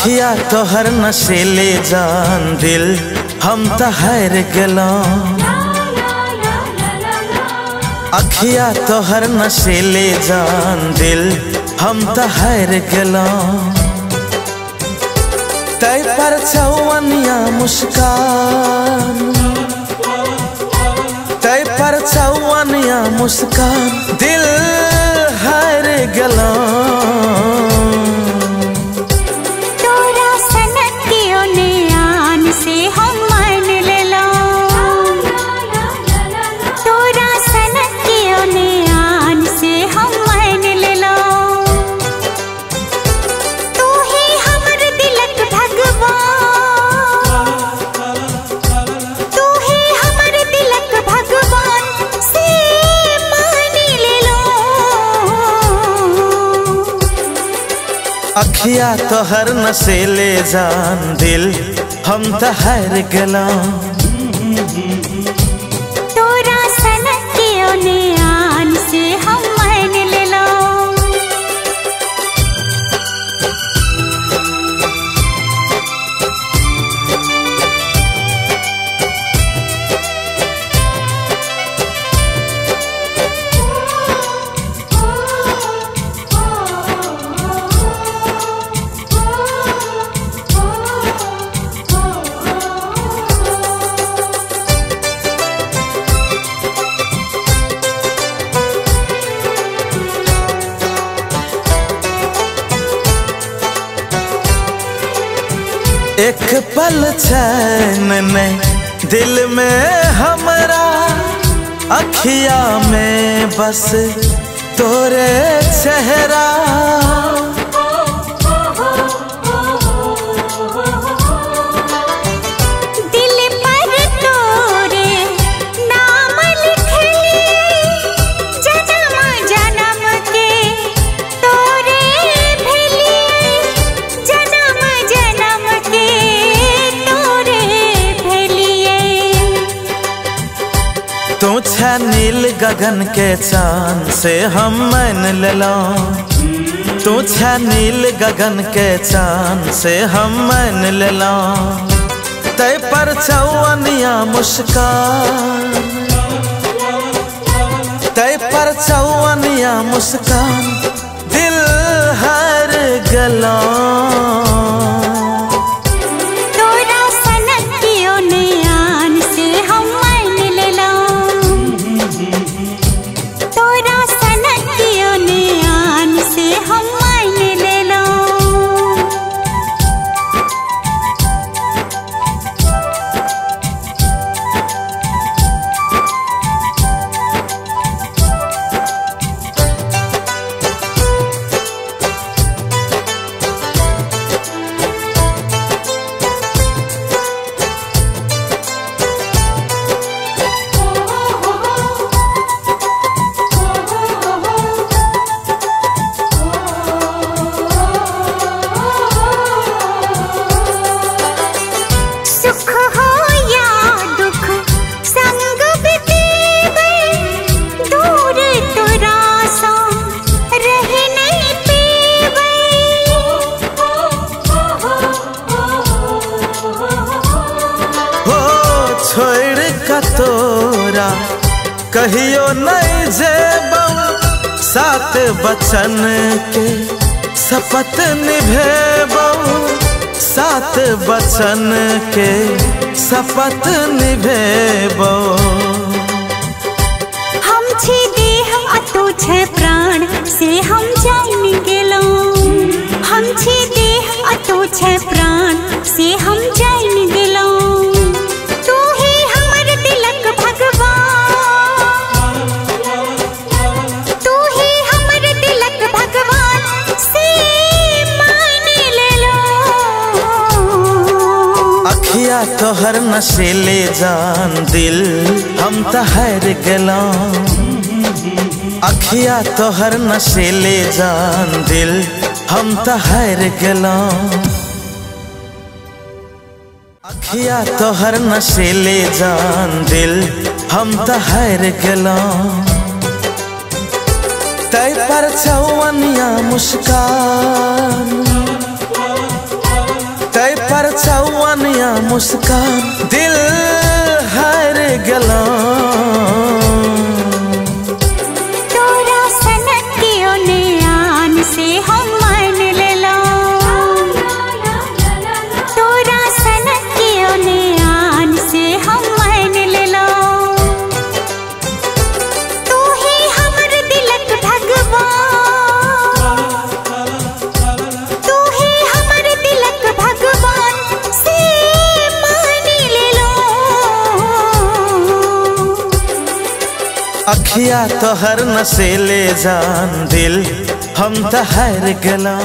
अंखिया तोहर नसीली जान दिल हम तहर गलो। अंखिया तोहर नसीली जान दिल हम तहर गलो। तय पर चौवनिया मुस्कान, तय पर चौवनिया मुस्कान दिल हार गलो। तोरा सनक के उन्यान से हम मान लेलो, तोरा सनक के उन्यान से हम मान लेलो। तू ही हमर दिलक भगवान, तू ही हमर दिलक भगवान से मान लेलो। अंखिया तोहर नसीली जान दिल हम तहर गलो। तोरा सनक के उन्यान से हम मान लेलो। एक पल चैन नहीं दिल में हमरा, अखिया में बस तोरे चेहरा। दिल पर तोरे नाम लिखे जन्म जन्म के तोरे भेलिए, जन्म जन्म के तोरे भेलिए। तू छे नील गगन के चांद से हम मान लेलो, तू छे नील गगन के चांद से हम मान लेलो। तय पर चौवनिया मुस्कान, तय पर चौवनिया मुस्कान दिल हार गलो। तोरा सनक के उन्यान से हम मान लेलो, तोरा सनक के उन्यान से हम मान लेलो। सुख हो या दुख संग बितेबे, दूर तोरा सा रह नहीं पेबे। हो छोड़ के तोरा कहियो नहीं जेबो, सात बचन के शपथ निभेबो, सात बचन के शपथ निभेबो। हम छी देह आ तू छे प्राण से हम जान गेलो, हम छी देह आ तू छे प्राण से हम जान गेलो। तू ही हमर दिलक भगवान, तू ही हमर दिलक भगवान से मान लेलो। अंखिया तोहर नसीली जान दिल हम तहर गलो। अंखिया तोहर नसीली जान दिल हम तहर गलो। अंखिया तोहर नसीली जान दिल हम तहर गलो। तय पर चौवनिया मुस्कान, चौनिया मुस्कान दिल हार गला तोरा सनक के उन्यान से हम मान लेला तोरा सनक के उन्यान से हम मान लेला तू ही हमर दिलक भगवान तू ही हमर दिलक भगवान से मान लेला अंखिया तोहर नसीली जान दिल हम तहर गला।